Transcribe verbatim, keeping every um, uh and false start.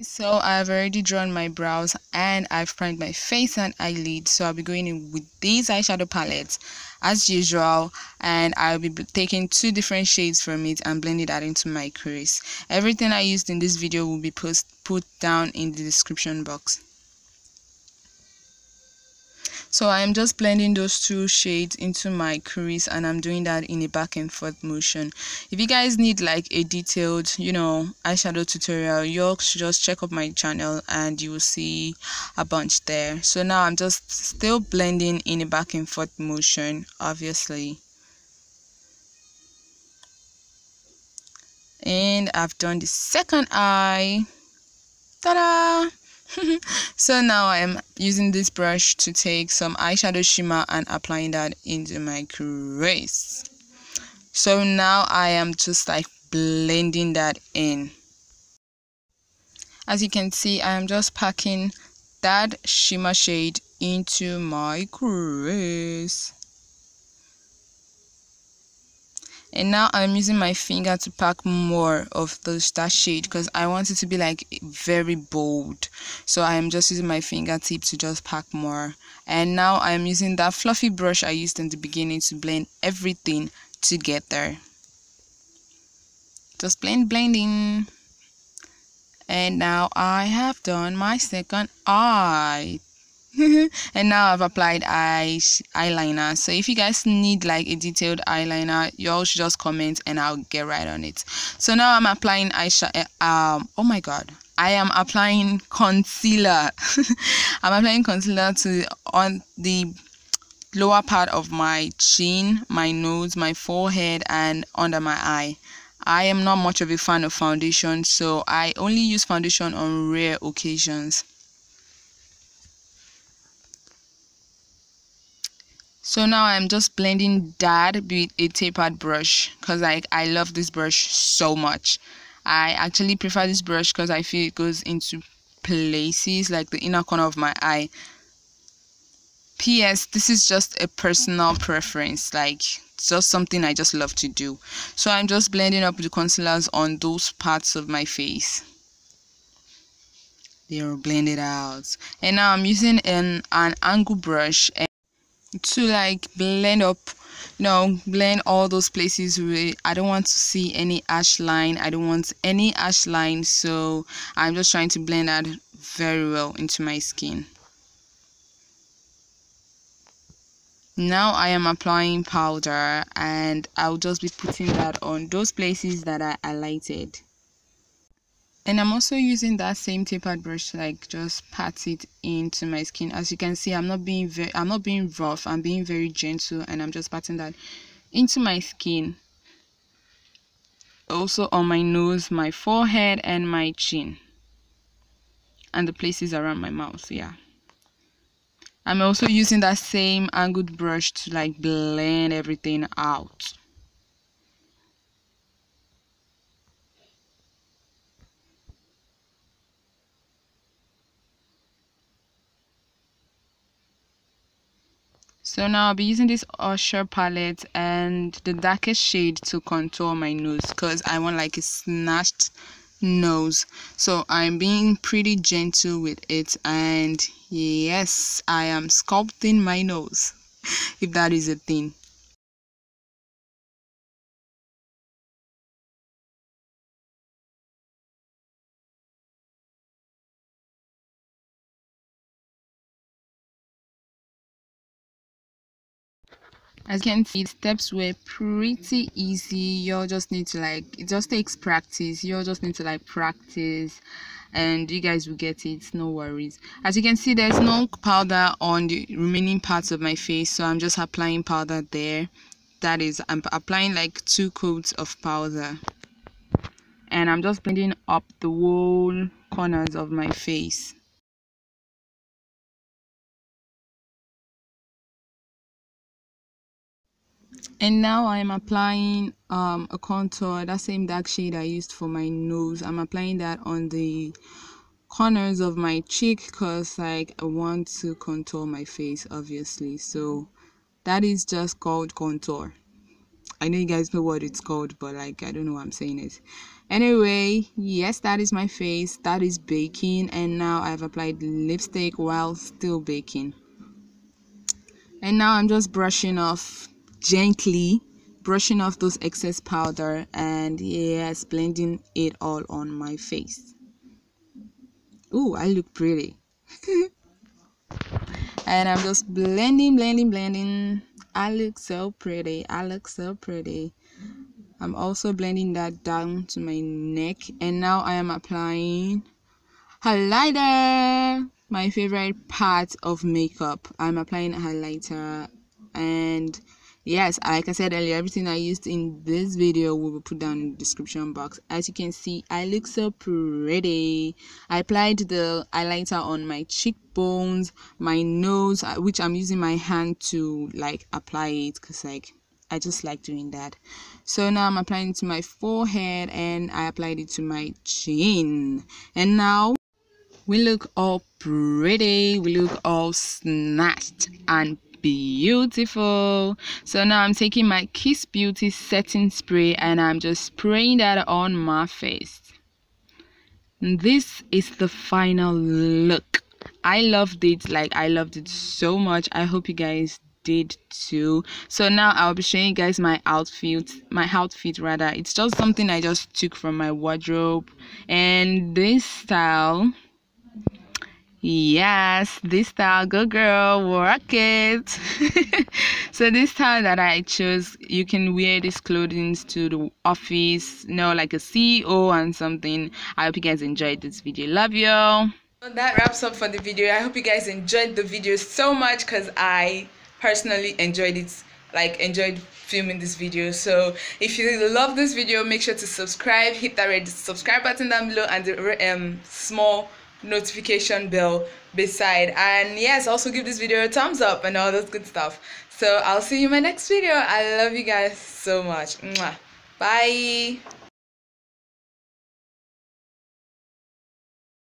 So I've already drawn my brows and I've primed my face and eyelids, so I'll be going in with these eyeshadow palettes as usual, and I'll be taking two different shades from it and blending that into my crease. Everything I used in this video will be post put down in the description box. So I'm just blending those two shades into my crease, and I'm doing that in a back and forth motion. If you guys need like a detailed, you know, eyeshadow tutorial, you should just check up my channel and you will see a bunch there. So now I'm just still blending in a back and forth motion, obviously. And I've done the second eye. Ta-da! So now I'm using this brush to take some eyeshadow shimmer and applying that into my crease. So now I am just like blending that in. As you can see, I am just packing that shimmer shade into my crease. And now I'm using my finger to pack more of those, that shade, because I want it to be like very bold. So I'm just using my fingertip to just pack more. And now I'm using that fluffy brush I used in the beginning to blend everything together. Just blend, blending. And now I have done my second eye. And now I've applied eyeliner. So if you guys need like a detailed eyeliner, y'all should just comment and I'll get right on it. So now I'm applying eyeshadow. Um, oh my god, I am applying concealer. I'm applying concealer to on the lower part of my chin, my nose, my forehead, and under my eye. I am not much of a fan of foundation, so I only use foundation on rare occasions. So now I'm just blending that with a tapered brush, because like I love this brush so much. I actually prefer this brush because I feel it goes into places like the inner corner of my eye. P S This is just a personal preference, like just something I just love to do. So I'm just blending up the concealers on those parts of my face. They are blended out. And now I'm using an, an angle brush and to like blend up, you know, blend all those places where I don't want to see any ash line. I don't want any ash line, so I'm just trying to blend that very well into my skin. Now I am applying powder, and I'll just be putting that on those places that I highlighted. And I'm also using that same tapered brush to like just pat it into my skin. As you can see, I'm not being very, I'm not being rough. I'm being very gentle, and I'm just patting that into my skin. Also on my nose, my forehead, and my chin, and the places around my mouth. Yeah. I'm also using that same angled brush to like blend everything out. So now I'll be using this Usher palette and the darkest shade to contour my nose, because I want like a snatched nose. So I'm being pretty gentle with it, and yes, I am sculpting my nose, if that is a thing. As you can see, the steps were pretty easy. You just need to like, it just takes practice. You just need to like practice, and you guys will get it, no worries. As you can see, there's no powder on the remaining parts of my face, so I'm just applying powder there. That is, I'm applying like two coats of powder, and I'm just blending up the whole corners of my face. And now I'm applying um, a contour, that same dark shade I used for my nose. I'm applying that on the corners of my cheek, because like I want to contour my face, obviously. So that is just called contour. I know you guys know what it's called, but like I don't know why I'm saying it. Anyway, yes, that is my face. That is baking, and now I've applied lipstick while still baking. And now I'm just brushing off, gently brushing off those excess powder, and yes, blending it all on my face. Ooh, I look pretty. And I'm just blending, blending, blending. I look so pretty. I look so pretty. I'm also blending that down to my neck. And now I am applying highlighter. My favorite part of makeup. I'm applying highlighter. And yes, like I said earlier, everything I used in this video will be put down in the description box. As you can see, I look so pretty. I applied the highlighter on my cheekbones, my nose, which I'm using my hand to like apply it, because like I just like doing that. So now I'm applying it to my forehead, and I applied it to my chin. And now we look all pretty, we look all snatched and beautiful. So now I'm taking my Kiss Beauty setting spray, and I'm just spraying that on my face. This is the final look. I loved it, like I loved it so much. I hope you guys did too. So now I'll be showing you guys my outfit, my outfit rather. It's just something I just took from my wardrobe, and this style. Yes, this style, go girl, work it. So this style that I chose, you can wear these clothing to the office, you know, like a C E O and something. I hope you guys enjoyed this video. Love you. Well, that wraps up for the video. I hope you guys enjoyed the video so much, because I personally enjoyed it, like enjoyed filming this video. So if you love this video, make sure to subscribe, hit that red subscribe button down below, and the um, small notification bell beside. And yes, also give this video a thumbs up and all that good stuff. So I'll see you in my next video. I love you guys so much. Mwah. Bye.